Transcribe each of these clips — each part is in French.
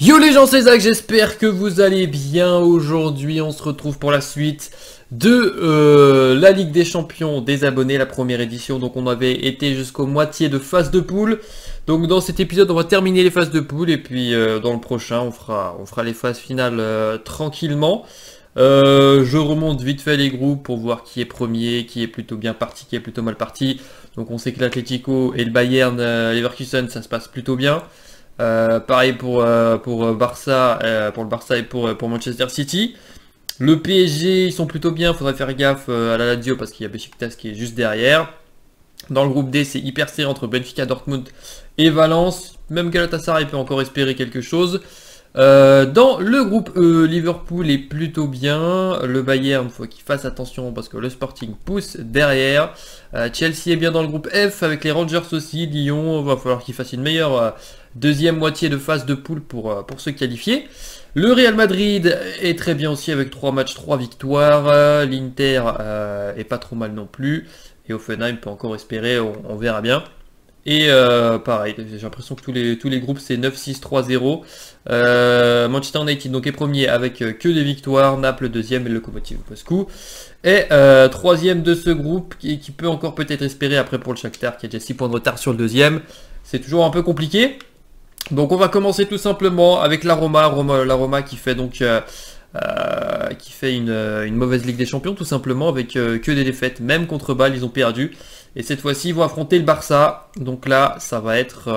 Yo les gens, c'est Zach, j'espère que vous allez bien. Aujourd'hui on se retrouve pour la suite de la Ligue des Champions des abonnés, la première édition. Donc on avait été jusqu'aux moitiés de phase de poule. Donc dans cet épisode on va terminer les phases de poule. Et puis dans le prochain on fera les phases finales tranquillement. Je remonte vite fait les groupes pour voir qui est premier, qui est plutôt bien parti, qui est plutôt mal parti. Donc on sait que l'Atletico et le Bayern Leverkusen ça se passe plutôt bien. Pareil pour le Barça et pour Manchester City. Le PSG, ils sont plutôt bien. Faudrait faire gaffe à la Lazio parce qu'il y a Besiktas qui est juste derrière. Dans le groupe D, c'est hyper serré entre Benfica, Dortmund et Valence. Même Galatasaray peut encore espérer quelque chose. Dans le groupe E, Liverpool est plutôt bien. Le Bayern, il faut qu'il fasse attention parce que le Sporting pousse derrière. Chelsea est bien dans le groupe F avec les Rangers aussi. Lyon, va falloir qu'il fasse une meilleure deuxième moitié de phase de poule pour se qualifier. Le Real Madrid est très bien aussi avec 3 matchs, 3 victoires. L'Inter est pas trop mal non plus. Et Hoffenheim peut encore espérer, on verra bien. Et pareil, j'ai l'impression que tous les groupes c'est 9-6-3-0. Manchester United donc est premier avec que des victoires. Naples deuxième et Lokomotiv Moscou. Et troisième de ce groupe qui peut encore peut-être espérer après pour le Shakhtar qui a déjà 6 points de retard sur le deuxième. C'est toujours un peu compliqué. Donc on va commencer tout simplement avec la Roma qui fait donc une mauvaise Ligue des Champions tout simplement avec que des défaites, même contre Bâle ils ont perdu. Et cette fois-ci ils vont affronter le Barça. Donc là ça va être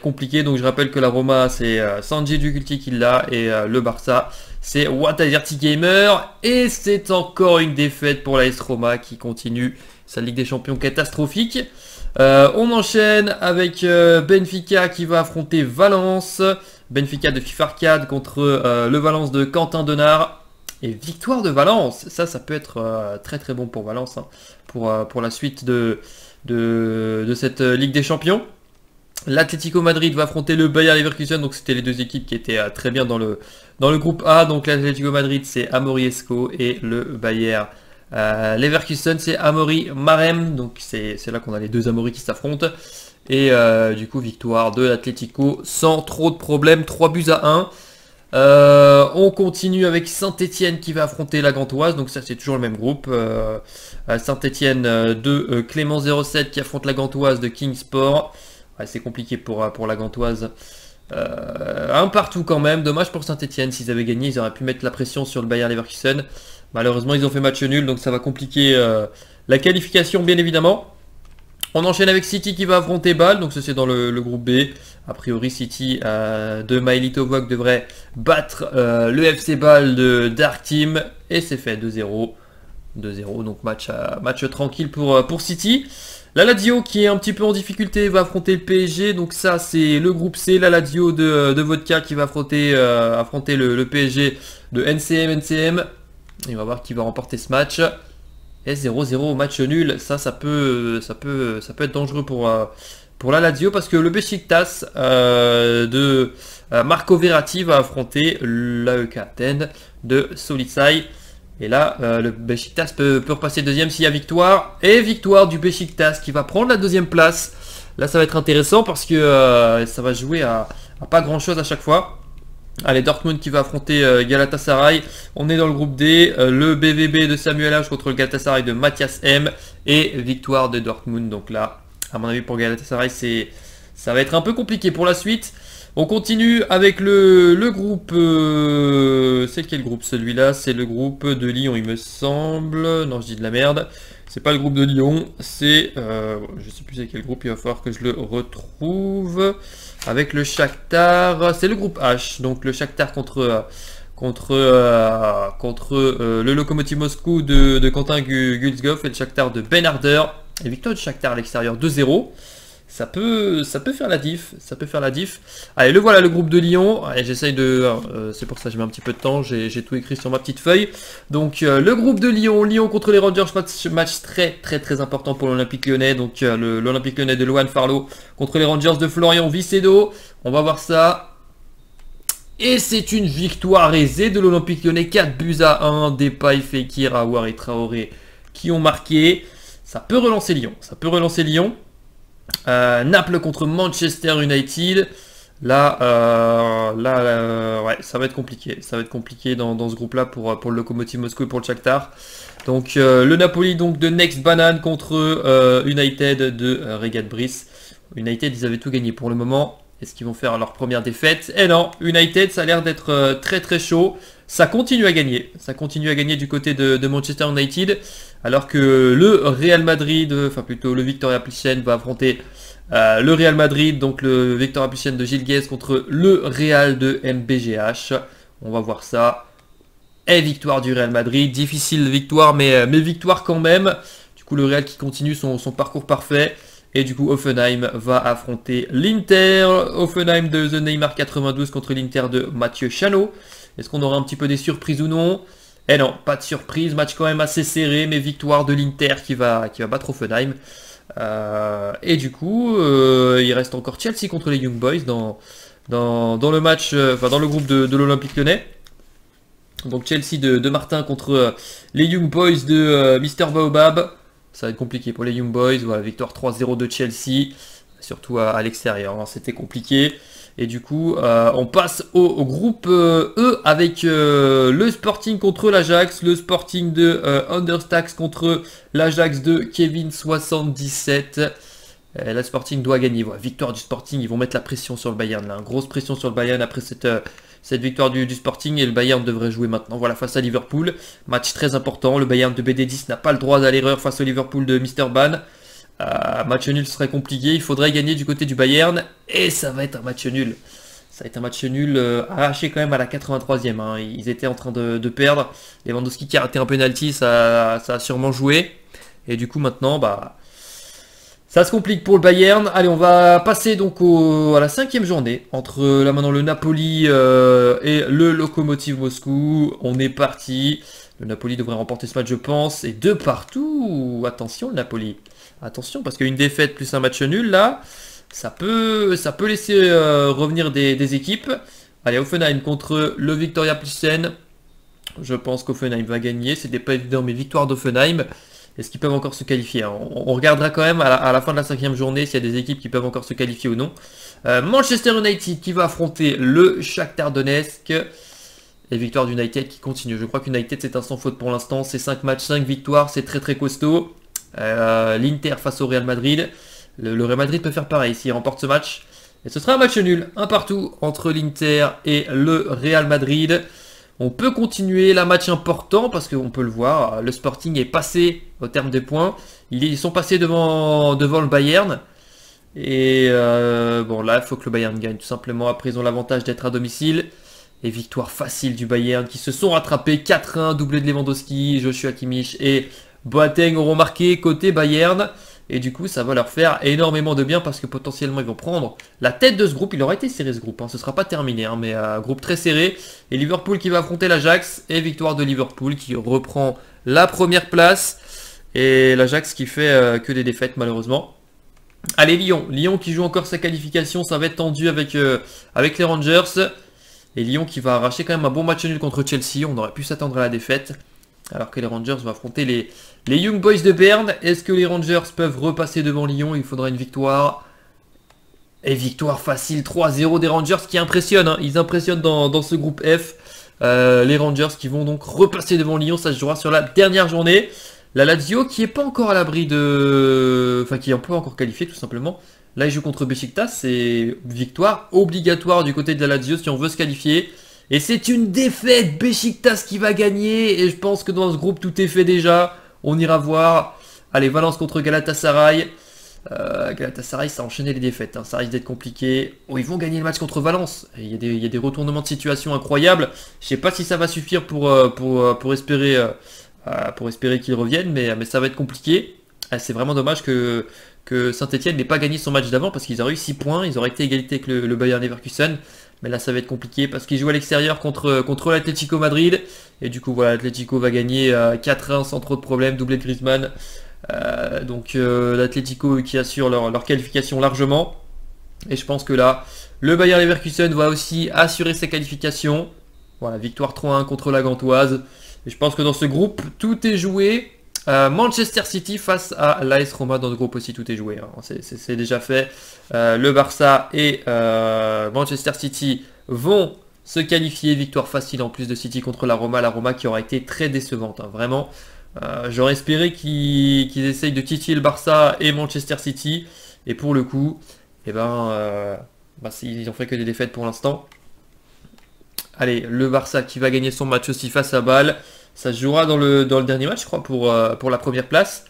compliqué. Donc je rappelle que la Roma c'est Sanjay Dukulti qui l'a et le Barça c'est Watadirty Gamer. Et c'est encore une défaite pour la AS Roma qui continue sa Ligue des Champions catastrophique. On enchaîne avec Benfica qui va affronter Valence. Benfica de FIFA Arcade contre le Valence de Quentin Donnard. Et victoire de Valence, ça peut être très très bon pour Valence, hein, pour la suite de cette Ligue des Champions. L'Atlético Madrid va affronter le Bayern Leverkusen. Donc c'était les deux équipes qui étaient très bien dans le groupe A. Donc l'Atlético Madrid c'est Amaury Esco et le Bayern Leverkusen c'est Amaury Marem, donc c'est là qu'on a les deux Amaury qui s'affrontent. Et du coup victoire de l'Atlético sans trop de problèmes, 3 buts à 1. On continue avec Saint-Etienne qui va affronter la Gantoise. Donc ça c'est toujours le même groupe. Saint-Etienne de Clément 07 qui affronte la Gantoise de Kingsport. Ouais, c'est compliqué pour la Gantoise. Un partout quand même, dommage pour Saint-Etienne. S'ils avaient gagné ils auraient pu mettre la pression sur le Bayern Leverkusen. Malheureusement ils ont fait match nul donc ça va compliquer la qualification bien évidemment. On enchaîne avec City qui va affronter Bâle, donc ça c'est dans le groupe B. A priori City de Mailitovoc devrait battre le FC Bâle de Dark Team et c'est fait 2-0. 2-0 donc match tranquille pour City. La Lazio qui est un petit peu en difficulté va affronter le PSG, donc ça c'est le groupe C, la Lazio de Vodka qui va affronter le PSG de NCM. Et on va voir qui va remporter ce match. Et 0-0 match nul, ça peut être dangereux pour la Lazio parce que le Besiktas de Marco Verratti va affronter l'AEK Athènes de Solitsay. Et là le Besiktas peut repasser deuxième s'il y a victoire. Et victoire du Besiktas qui va prendre la deuxième place. Là ça va être intéressant parce que ça va jouer à pas grand chose à chaque fois. Allez, Dortmund qui va affronter Galatasaray. On est dans le groupe D. Le BVB de Samuel H contre le Galatasaray de Mathias M. Et victoire de Dortmund. Donc là, à mon avis pour Galatasaray, ça va être un peu compliqué pour la suite. On continue avec le groupe... c'est quel groupe celui-là? C'est le groupe de Lyon, il me semble. Non, je dis de la merde. C'est pas le groupe de Lyon. C'est... je sais plus c'est quel groupe. Il va falloir que je le retrouve. Avec le Shakhtar. C'est le groupe H. Donc le Shakhtar contre le Lokomotiv Moscou de Quentin Gutzgov. Et le Shakhtar de Ben Arder. Et victoire du Shakhtar à l'extérieur 2-0. Ça peut faire la diff, Allez, le voilà le groupe de Lyon. Allez, j'essaye de... c'est pour ça que je mets un petit peu de temps, j'ai tout écrit sur ma petite feuille. Donc le groupe de Lyon contre les Rangers, match très important pour l'Olympique Lyonnais. Donc l'Olympique Lyonnais de Loan Farlow contre les Rangers de Florian Vicedo. On va voir ça. Et c'est une victoire aisée de l'Olympique Lyonnais, 4 buts à 1. Depay, Fekir, Aouar et Traoré qui ont marqué. Ça peut relancer Lyon. Naples contre Manchester United. Là, ouais, ça va être compliqué. Ça va être compliqué dans ce groupe-là pour le Lokomotiv Moscou et pour le Shakhtar. Donc le Napoli donc de Next Banane contre United de Regat Brice. United, ils avaient tout gagné pour le moment. Est-ce qu'ils vont faire leur première défaite? Eh non, United, ça a l'air d'être très très chaud. Ça continue à gagner. Ça continue à gagner du côté de Manchester United. Alors que le Real Madrid, enfin plutôt le Viktoria Plzeň va affronter le Real Madrid. Donc le Viktoria Plzeň de Gilles Guez contre le Real de MBGH. On va voir ça. Et victoire du Real Madrid. Difficile victoire, mais victoire quand même. Du coup, le Real qui continue son parcours parfait. Et du coup, Hoffenheim va affronter l'Inter. Hoffenheim de The Neymar 92 contre l'Inter de Mathieu Chanot. Est-ce qu'on aura un petit peu des surprises ou non? Eh non, pas de surprise. Match quand même assez serré, mais victoire de l'Inter qui va battre Hoffenheim. Et du coup, il reste encore Chelsea contre les Young Boys dans le match, enfin dans le groupe de l'Olympique Lyonnais. Donc Chelsea de Martin contre les Young Boys de Mister Baobab. Ça va être compliqué pour les Young Boys. Voilà, victoire 3-0 de Chelsea, surtout à l'extérieur, hein, c'était compliqué. Et du coup, on passe au groupe E avec le Sporting contre l'Ajax, le Sporting de Understax contre l'Ajax de Kevin77. La Sporting doit gagner. Voilà, victoire du Sporting, ils vont mettre la pression sur le Bayern, là, une grosse pression sur le Bayern après cette victoire du Sporting, et le Bayern devrait jouer maintenant. Voilà, face à Liverpool, match très important. Le Bayern de BD10 n'a pas le droit à l'erreur face au Liverpool de Mr Ban. Match nul serait compliqué, il faudrait gagner du côté du Bayern, et ça va être un match nul. Ça va être un match nul arraché quand même à la 83e. Hein. Ils étaient en train de perdre. Lewandowski qui a raté un penalty, ça a sûrement joué. Et du coup maintenant, bah, ça se complique pour le Bayern. Allez, on va passer donc à la 5e journée entre là maintenant le Napoli et le Lokomotiv Moscou. On est parti. Le Napoli devrait remporter ce match, je pense. Et 2 partout. Attention le Napoli. Attention, parce qu'une défaite plus un match nul, là, ça peut laisser revenir des équipes. Allez, Hoffenheim contre le Viktoria Plzeň. Je pense qu'Hoffenheim va gagner. C'était pas évident, mais victoire d'Hoffenheim. Est-ce qu'ils peuvent encore se qualifier? On regardera quand même à la fin de la 5e journée s'il y a des équipes qui peuvent encore se qualifier ou non. Manchester United qui va affronter le Shakhtar Donetsk. Et victoire d'United qui continue. Je crois qu'United c'est un sans faute pour l'instant. C'est 5 matchs, 5 victoires. C'est très très costaud. L'Inter face au Real Madrid. Le Real Madrid peut faire pareil s'il remporte ce match. Et ce sera un match nul. 1 partout entre l'Inter et le Real Madrid. On peut continuer la match important parce qu'on peut le voir, le Sporting est passé au terme des points. Ils sont passés devant le Bayern. Et bon là, il faut que le Bayern gagne tout simplement. Après, ils ont l'avantage d'être à domicile. Et victoire facile du Bayern qui se sont rattrapés. 4-1, doublé de Lewandowski, Joshua Kimmich et Boateng auront marqué côté Bayern. Et du coup, ça va leur faire énormément de bien parce que potentiellement, ils vont prendre la tête de ce groupe. Il aura été serré ce groupe, hein. Ce ne sera pas terminé, hein, mais groupe très serré. Et Liverpool qui va affronter l'Ajax. Et victoire de Liverpool qui reprend la première place. Et l'Ajax qui fait que des défaites malheureusement. Allez, Lyon. Lyon qui joue encore sa qualification. Ça va être tendu avec les Rangers. Et Lyon qui va arracher quand même un bon match nul contre Chelsea. On aurait pu s'attendre à la défaite. Alors que les Rangers vont affronter les Young Boys de Berne. Est-ce que les Rangers peuvent repasser devant Lyon? Il faudra une victoire. Et victoire facile, 3-0 des Rangers qui impressionnent. Hein. Ils impressionnent dans ce groupe F. Les Rangers qui vont donc repasser devant Lyon. Ça se jouera sur la dernière journée. La Lazio qui n'est pas encore à l'abri de... Enfin, qui n'est pas encore qualifiée tout simplement. Là, ils jouent contre Besiktas. C'est victoire obligatoire du côté de la Lazio si on veut se qualifier. Et c'est une défaite, Besiktas qui va gagner. Et je pense que dans ce groupe, tout est fait déjà. On ira voir. Allez, Valence contre Galatasaray. Galatasaray, ça a enchaîné les défaites. Hein. Ça risque d'être compliqué. Oh, ils vont gagner le match contre Valence. Il y a des retournements de situation incroyables. Je ne sais pas si ça va suffire pour espérer qu'ils reviennent. Mais ça va être compliqué. C'est vraiment dommage que Saint-Etienne n'ait pas gagné son match d'avant. Parce qu'ils auraient eu 6 points. Ils auraient été égalité avec le Bayern Leverkusen. Mais là, ça va être compliqué parce qu'il joue à l'extérieur contre l'Atletico Madrid. Et du coup, voilà, l'Atletico va gagner 4-1 sans trop de problèmes. Doublé de Griezmann. Donc l'Atletico qui assure leur qualification largement. Et je pense que là, le Bayern Leverkusen va aussi assurer sa qualification. Voilà, victoire 3-1 contre la Gantoise. Et je pense que dans ce groupe, tout est joué. Manchester City face à l'AS Roma, dans le groupe aussi tout est joué, hein. C'est déjà fait. Le Barça et Manchester City vont se qualifier, victoire facile en plus de City contre la Roma qui aura été très décevante, hein, vraiment. J'aurais espéré qu'ils essayent de titiller le Barça et Manchester City, et pour le coup, eh ben, ils n'ont fait que des défaites pour l'instant. Allez, le Barça qui va gagner son match aussi face à Bâle. Ça se jouera dans le dernier match, je crois, pour la première place.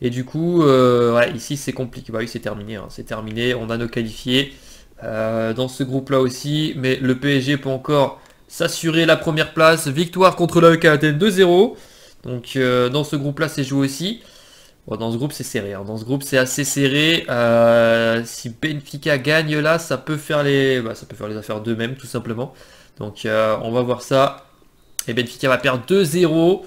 Et du coup, ouais, ici c'est compliqué. Bah oui, c'est terminé, hein, c'est terminé. On a nos qualifiés dans ce groupe-là aussi. Mais le PSG peut encore s'assurer la première place. Victoire contre l'AEK Athènes 2-0. Donc dans ce groupe-là, c'est joué aussi. Bon, dans ce groupe, c'est serré, hein. Dans ce groupe, c'est assez serré. Si Benfica gagne là, ça peut faire les, ça peut faire les affaires d'eux-mêmes, tout simplement. Donc on va voir ça. Et Benfica va perdre 2-0.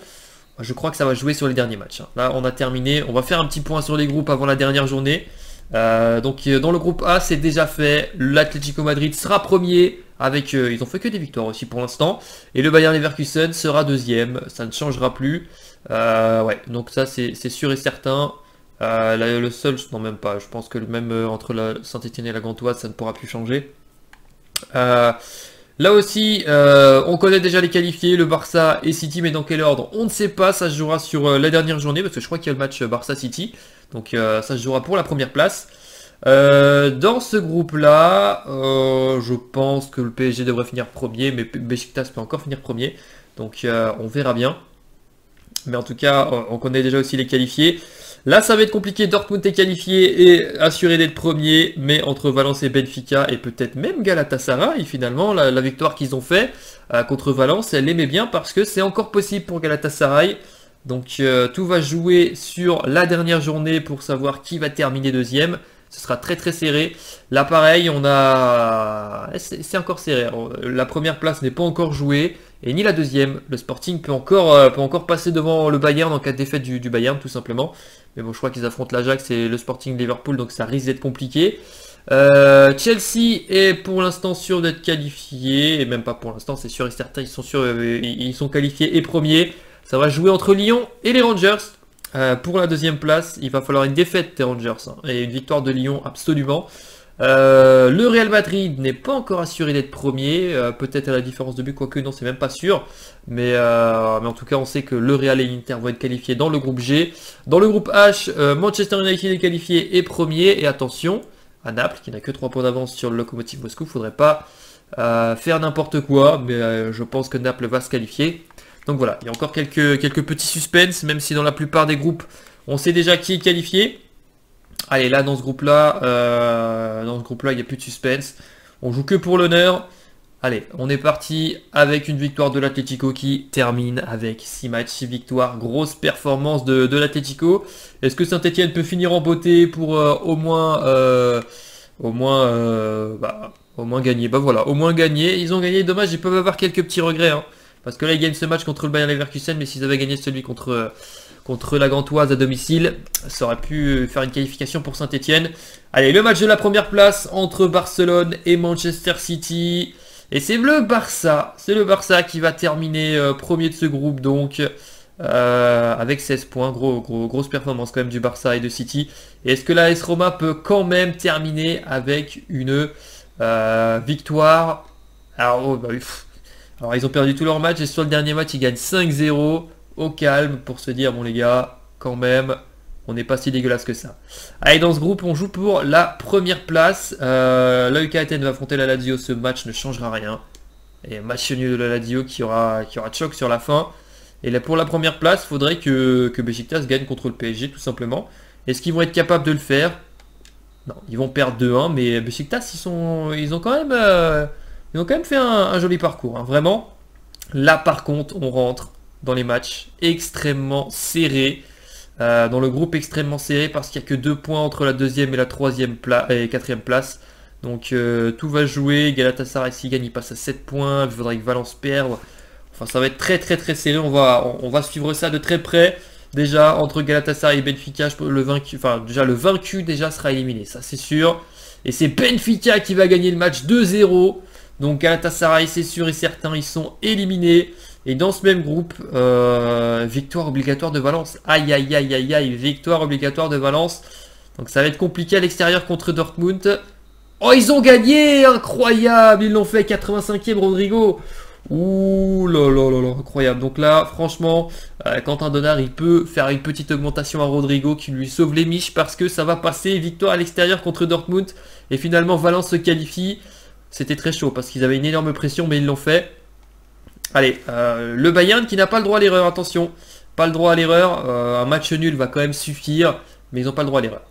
Je crois que ça va jouer sur les derniers matchs. Là, on a terminé. On va faire un petit point sur les groupes avant la dernière journée. Donc, dans le groupe A, c'est déjà fait. L'Atlético Madrid sera premier. Avec, ils n'ont fait que des victoires aussi pour l'instant. Et le Bayern Leverkusen sera deuxième. Ça ne changera plus. Ouais, donc ça, c'est sûr et certain. Le seul, non même pas. Je pense que même entre la Saint-Etienne et la Gantoise, ça ne pourra plus changer. Là aussi, on connaît déjà les qualifiés, le Barça et City, mais dans quel ordre? On ne sait pas, ça se jouera sur la dernière journée, parce que je crois qu'il y a le match Barça-City, donc ça se jouera pour la première place. Dans ce groupe-là, je pense que le PSG devrait finir premier, mais Besiktas peut encore finir premier, donc on verra bien. Mais en tout cas, on connaît déjà aussi les qualifiés. Là, ça va être compliqué. Dortmund est qualifié et assuré d'être premier. Mais entre Valence et Benfica et peut-être même Galatasaray, finalement, la victoire qu'ils ont fait contre Valence, elle l'aimait bien parce que c'est encore possible pour Galatasaray. Donc, tout va jouer sur la dernière journée pour savoir qui va terminer deuxième. Ce sera très très serré. Là, pareil, on a... C'est encore serré. La première place n'est pas encore jouée. Et ni la deuxième. Le Sporting peut encore passer devant le Bayern en cas de défaite du Bayern, tout simplement. Mais bon, je crois qu'ils affrontent l'Ajax et le Sporting Liverpool, donc ça risque d'être compliqué. Chelsea est pour l'instant sûr d'être qualifié. Et même pas pour l'instant, c'est sûr et certain. Ils sont sûrs, ils sont qualifiés et premiers. Ça va jouer entre Lyon et les Rangers. Pour la deuxième place, il va falloir une défaite des Rangers, hein, et une victoire de Lyon absolument. Le Real Madrid n'est pas encore assuré d'être premier, peut-être à la différence de but, quoique non, c'est même pas sûr. Mais en tout cas, on sait que le Real et l'Inter vont être qualifiés dans le groupe G. Dans le groupe H, Manchester United est qualifié et premier. Et attention à Naples, qui n'a que 3 points d'avance sur le Lokomotiv Moscou. Faudrait pas faire n'importe quoi, mais je pense que Naples va se qualifier. Donc voilà, il y a encore quelques petits suspens, même si dans la plupart des groupes, on sait déjà qui est qualifié. Allez, là, dans ce groupe-là, il n'y a plus de suspense. On joue que pour l'honneur. Allez, on est parti avec une victoire de l'Atlético qui termine avec 6 matchs, 6 victoires. Grosse performance de l'Atlético. Est-ce que Saint-Etienne peut finir en beauté pour au moins gagner? Bah voilà, au moins gagner. Ils ont gagné, dommage, ils peuvent avoir quelques petits regrets, hein, parce que là, ils gagnent ce match contre le Bayern Leverkusen, mais s'ils avaient gagné celui contre la Gantoise à domicile, ça aurait pu faire une qualification pour Saint-Etienne. Allez, le match de la première place entre Barcelone et Manchester City. Et c'est le Barça. C'est le Barça qui va terminer premier de ce groupe, donc avec 16 points. Grosse performance quand même du Barça et de City. Et est-ce que la AS Roma peut quand même terminer avec une victoire? Alors, ils ont perdu tous leurs matchs et sur le dernier match, ils gagnent 5-0. Au calme pour se dire, bon les gars, quand même, on n'est pas si dégueulasse que ça. Allez, dans ce groupe, on joue pour la première place. L'AEK Athènes va affronter la Lazio, ce match ne changera rien. Et match nul de la Lazio qui aura choc sur la fin. Et là, pour la première place, faudrait que Besiktas gagne contre le PSG, tout simplement. Est-ce qu'ils vont être capables de le faire? Non, ils vont perdre 2-1, mais Besiktas, ils ont quand même fait un joli parcours, hein, vraiment. Là, par contre, on rentre dans les matchs extrêmement serrés, dans le groupe extrêmement serré, parce qu'il n'y a que 2 points entre la deuxième et la troisième et quatrième place. Donc tout va jouer. Galatasaray, s'il gagne, il passe à 7 points. Il faudrait que Valence perde. Enfin, ça va être très très très serré. On va suivre ça de très près. Déjà entre Galatasaray et Benfica, le vaincu déjà sera éliminé, ça c'est sûr. Et c'est Benfica qui va gagner le match 2-0. Donc Galatasaray, c'est sûr et certain, ils sont éliminés. Et dans ce même groupe, victoire obligatoire de Valence. Aïe, aïe, aïe, aïe, aïe, victoire obligatoire de Valence. Donc ça va être compliqué à l'extérieur contre Dortmund. Oh, ils ont gagné, incroyable. Ils l'ont fait, 85e Rodrigo. Ouh là là là là, incroyable. Donc là, franchement, Quentin Donnard, il peut faire une petite augmentation à Rodrigo qui lui sauve les miches parce que ça va passer. Victoire à l'extérieur contre Dortmund. Et finalement, Valence se qualifie. C'était très chaud parce qu'ils avaient une énorme pression, mais ils l'ont fait. Allez, le Bayern qui n'a pas le droit à l'erreur, attention. Pas le droit à l'erreur, un match nul va quand même suffire, mais ils n'ont pas le droit à l'erreur.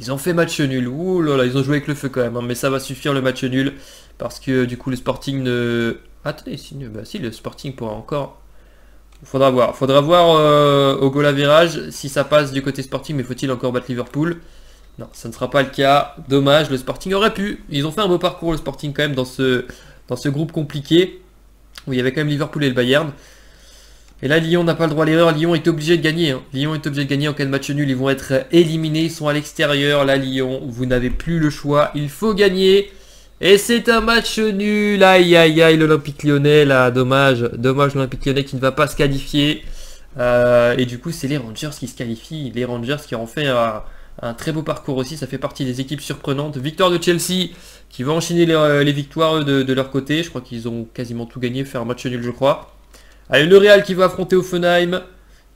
Ils ont fait match nul, ouh là là, ils ont joué avec le feu quand même, hein, mais ça va suffire le match nul, parce que du coup le Sporting ne... Attendez, si, bah, si le Sporting pourra encore... faudra voir au goal average si ça passe du côté Sporting, mais faut-il encore battre Liverpool? Non, ça ne sera pas le cas, dommage, le Sporting aurait pu. Ils ont fait un beau parcours, le Sporting quand même, dans ce groupe compliqué. Où il y avait quand même Liverpool et le Bayern. Et là, Lyon n'a pas le droit à l'erreur. Lyon est obligé de gagner. Hein. Lyon est obligé de gagner en cas de match nul. Ils vont être éliminés. Ils sont à l'extérieur. Là, Lyon, vous n'avez plus le choix. Il faut gagner. Et c'est un match nul. Aïe, aïe, aïe, l'Olympique lyonnais, là. Dommage. Dommage, l'Olympique lyonnais qui ne va pas se qualifier. Et du coup, c'est les Rangers qui se qualifient. Les Rangers qui ont fait un très beau parcours aussi. Ça fait partie des équipes surprenantes. Victoire de Chelsea qui va enchaîner les victoires de leur côté. Je crois qu'ils ont quasiment tout gagné, faire un match nul je crois. Allez, le Real qui va affronter Hoffenheim.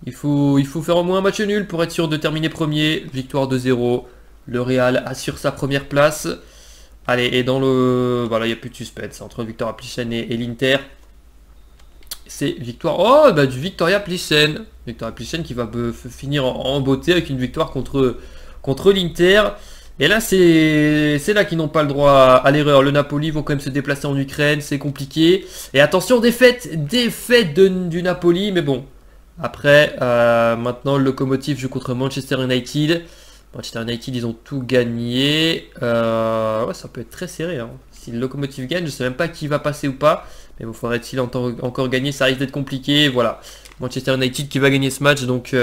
Il faut faire au moins un match nul pour être sûr de terminer premier. Victoire 2-0. Le Real assure sa première place. Allez, et dans le... Voilà, il n'y a plus de suspense entre Viktoria Plzeň et l'Inter. C'est victoire... Oh, bah du Viktoria Plzeň. Viktoria Plzeň qui va finir en beauté avec une victoire contre l'Inter. Et là, c'est là qu'ils n'ont pas le droit à l'erreur. Le Napoli vont quand même se déplacer en Ukraine, c'est compliqué. Et attention, défaite du Napoli. Mais bon, après, maintenant, le Lokomotiv joue contre Manchester United. Manchester United, ils ont tout gagné. Ouais, ça peut être très serré. Hein. Si le Lokomotiv gagne, je ne sais même pas qui va passer ou pas. Mais bon, faudrait-il encore gagner, ça risque d'être compliqué. Voilà, Manchester United qui va gagner ce match, donc...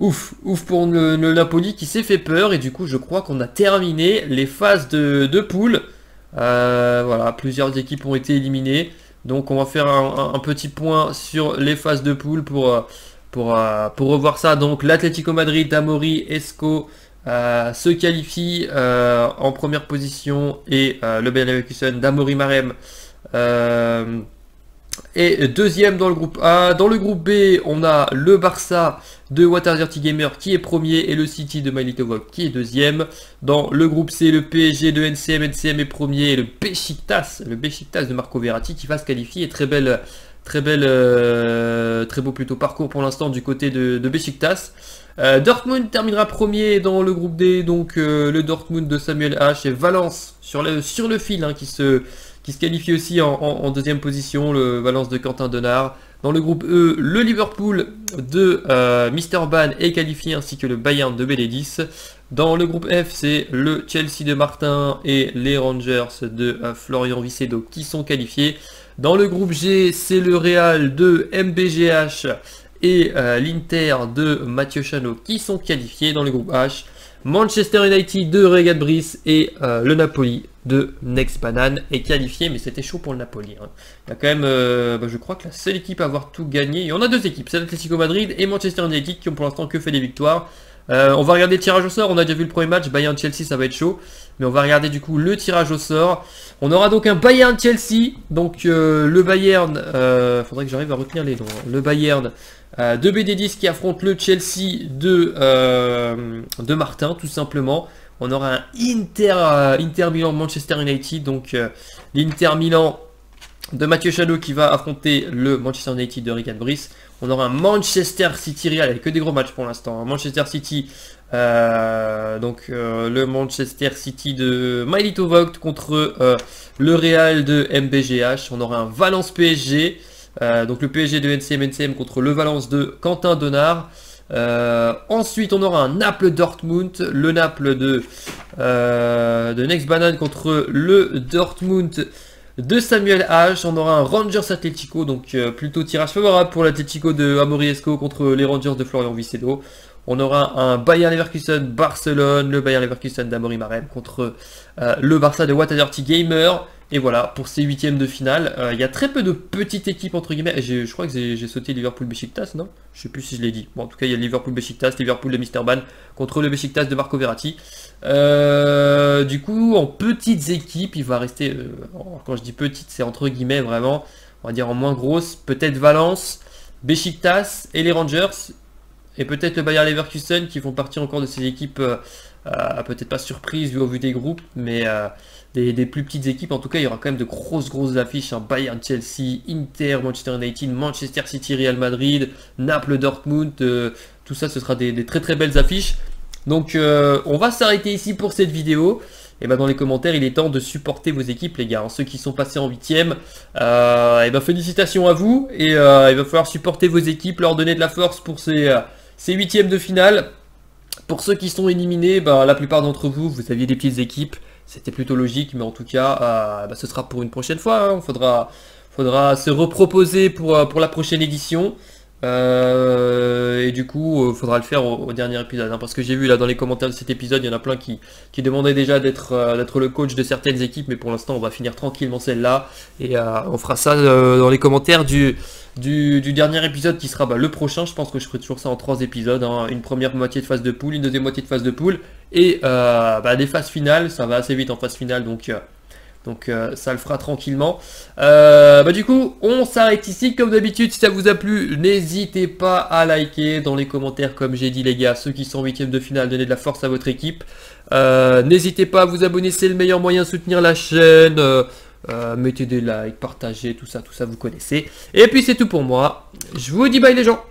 Ouf pour le Napoli qui s'est fait peur. Et du coup je crois qu'on a terminé les phases de poule. Voilà, plusieurs équipes ont été éliminées. Donc on va faire un petit point sur les phases de poule pour revoir ça. Donc l'Atlético Madrid, Amaury, Esco se qualifie en première position. Et le Bayern Leverkusen d'Amaury Marem et deuxième dans le groupe A. Dans le groupe B, on a le Barça de Watadirty Gamer qui est premier et le City de Mylitowok qui est deuxième. Dans le groupe C, le PSG de NCM. NCM est premier et le Besiktas de Marco Verratti qui va se qualifier. Très beau plutôt parcours pour l'instant du côté de Besiktas. Dortmund terminera premier dans le groupe D, donc le Dortmund de Samuel H et Valence sur le fil hein, qui se qualifie aussi en deuxième position, le Valence de Quentin Donnard. Dans le groupe E, le Liverpool de Mister Ban est qualifié, ainsi que le Bayern de Bélédis. Dans le groupe F, c'est le Chelsea de Martin et les Rangers de Florian Vicedo qui sont qualifiés. Dans le groupe G, c'est le Real de MBGH et l'Inter de Mathieu Chano qui sont qualifiés. Dans le groupe H, Manchester United de Regat Brice et le Napoli de Next Banane est qualifié, mais c'était chaud pour le Napoli. Hein. Il y a quand même, je crois que la seule équipe à avoir tout gagné, il y en a deux équipes, c'est l'Atlético Madrid et Manchester United qui ont pour l'instant que fait des victoires. On va regarder le tirage au sort, on a déjà vu le premier match, Bayern-Chelsea, ça va être chaud. Mais on va regarder du coup le tirage au sort. On aura donc un Bayern-Chelsea, donc le Bayern, faudrait que j'arrive à retenir les noms, hein. Le Bayern de BD10 qui affronte le Chelsea de Martin, tout simplement. On aura un Inter Milan Manchester United, donc l'Inter Milan de Mathieu Chano qui va affronter le Manchester United de Regat Brice. On aura un Manchester City Real, avec que des gros matchs pour l'instant. Hein. Manchester City, le Manchester City de Mylitowok contre le Real de MBGH. On aura un Valence PSG, donc le PSG de NCM contre le Valence de Quentin Donnard. Ensuite on aura un Naples Dortmund, le Naples de Next Banane contre le Dortmund de Samuel H. On aura un Rangers Atletico, donc plutôt tirage favorable pour l'Atletico de Amaury Esco contre les Rangers de Florian Vicedo. On aura un Bayern Leverkusen Barcelone, le Bayern Leverkusen d'Amorim Marem contre le Barça de Watadirty Gamer. Et voilà, pour ces huitièmes de finale, il y a très peu de petites équipes entre guillemets. Je crois que j'ai sauté Liverpool Besiktas, non? Je sais plus si je l'ai dit. Bon, en tout cas, il y a Liverpool Besiktas, Liverpool de Mr. Ban contre le Besiktas de Marco Verratti. Du coup, en petites équipes, il va rester, quand je dis petite, c'est entre guillemets vraiment, on va dire en moins grosse, peut-être Valence, Besiktas et les Rangers. Et peut-être le Bayern Leverkusen qui font partie encore de ces équipes, peut-être pas surprise vu au vu des groupes, mais des plus petites équipes. En tout cas, il y aura quand même de grosses affiches. Hein. Bayern, Chelsea, Inter, Manchester United, Manchester City, Real Madrid, Naples, Dortmund. Tout ça, ce sera des très belles affiches. Donc, on va s'arrêter ici pour cette vidéo. Et ben dans les commentaires, il est temps de supporter vos équipes, les gars. Hein. Ceux qui sont passés en 8e, et ben félicitations à vous. Et il va falloir supporter vos équipes, leur donner de la force pour ces huitièmes de finale. Pour ceux qui sont éliminés, bah, la plupart d'entre vous, vous aviez des petites équipes, c'était plutôt logique, mais en tout cas, bah, ce sera pour une prochaine fois, hein. Faudra se reproposer pour la prochaine édition, et du coup, faudra le faire au dernier épisode, hein, parce que j'ai vu là dans les commentaires de cet épisode, il y en a plein qui demandaient déjà d'être le coach de certaines équipes, mais pour l'instant, on va finir tranquillement celle-là, et on fera ça dans les commentaires du dernier épisode qui sera bah, le prochain. Je pense que je ferai toujours ça en 3 épisodes, hein. Une première moitié de phase de poule, une deuxième moitié de phase de poule et bah, des phases finales. Ça va assez vite en phase finale, donc ça le fera tranquillement. Bah, du coup on s'arrête ici comme d'habitude. Si ça vous a plu, n'hésitez pas à liker, dans les commentaires comme j'ai dit les gars, ceux qui sont en 8e de finale, donnez de la force à votre équipe. N'hésitez pas à vous abonner, c'est le meilleur moyen de soutenir la chaîne. Mettez des likes, partagez, tout ça vous connaissez. Et puis c'est tout pour moi. Je vous dis bye les gens.